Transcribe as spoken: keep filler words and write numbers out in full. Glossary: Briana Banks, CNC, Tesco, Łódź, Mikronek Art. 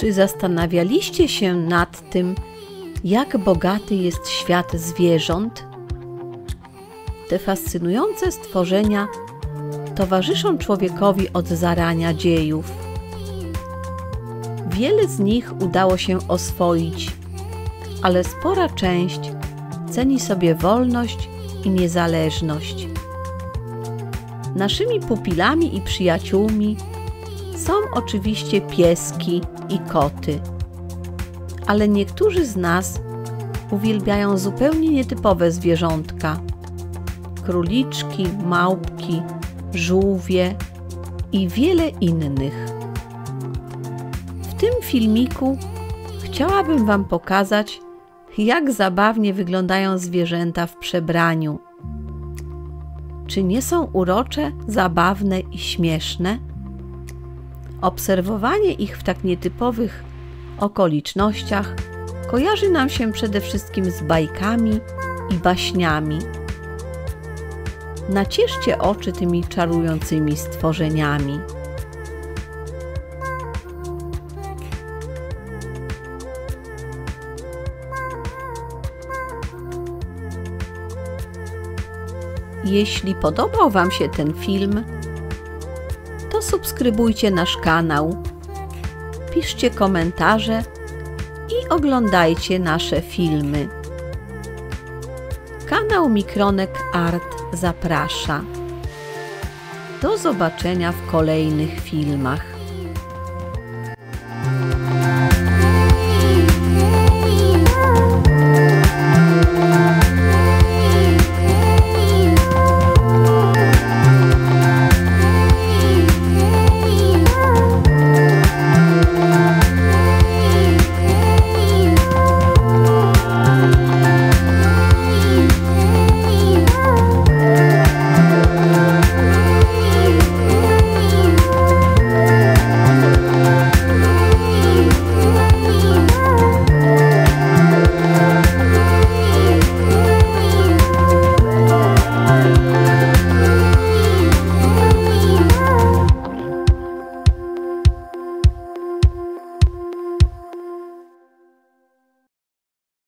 Czy zastanawialiście się nad tym, jak bogaty jest świat zwierząt? Te fascynujące stworzenia towarzyszą człowiekowi od zarania dziejów. Wiele z nich udało się oswoić, ale spora część ceni sobie wolność i niezależność. Naszymi pupilami i przyjaciółmi są oczywiście pieski i koty, ale niektórzy z nas uwielbiają zupełnie nietypowe zwierzątka. Króliczki, małpki, żółwie i wiele innych. W tym filmiku chciałabym Wam pokazać, jak zabawnie wyglądają zwierzęta w przebraniu. Czy nie są urocze, zabawne i śmieszne? Obserwowanie ich w tak nietypowych okolicznościach kojarzy nam się przede wszystkim z bajkami i baśniami. Nacieszcie oczy tymi czarującymi stworzeniami. Jeśli podobał Wam się ten film, to subskrybujcie nasz kanał, piszcie komentarze i oglądajcie nasze filmy. Kanał Mikronek Art zaprasza. Do zobaczenia w kolejnych filmach.